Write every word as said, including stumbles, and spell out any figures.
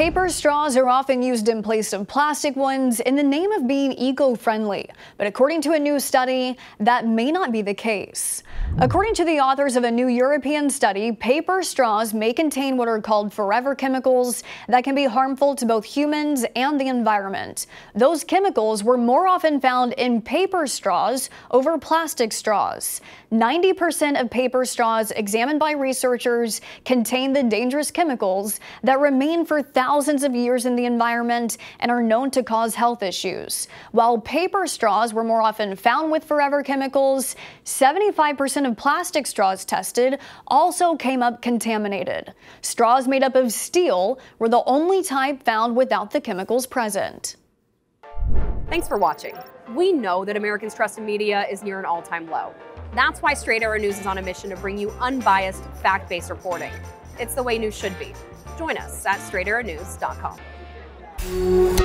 Paper straws are often used in place of plastic ones in the name of being eco-friendly, but according to a new study, that may not be the case. According to the authors of a new European study, paper straws may contain what are called forever chemicals that can be harmful to both humans and the environment. Those chemicals were more often found in paper straws over plastic straws. ninety percent of paper straws examined by researchers contain the dangerous chemicals that remain for thousands of years in the environment and are known to cause health issues. While paper straws were more often found with forever chemicals, seventy-five percent of plastic straws tested also came up contaminated. Straws made up of steel were the only type found without the chemicals present. Thanks for watching. We know that Americans' trust in media is near an all-time low. That's why Straight Arrow News is on a mission to bring you unbiased, fact-based reporting. It's the way news should be. Join us at straight arrow news dot com.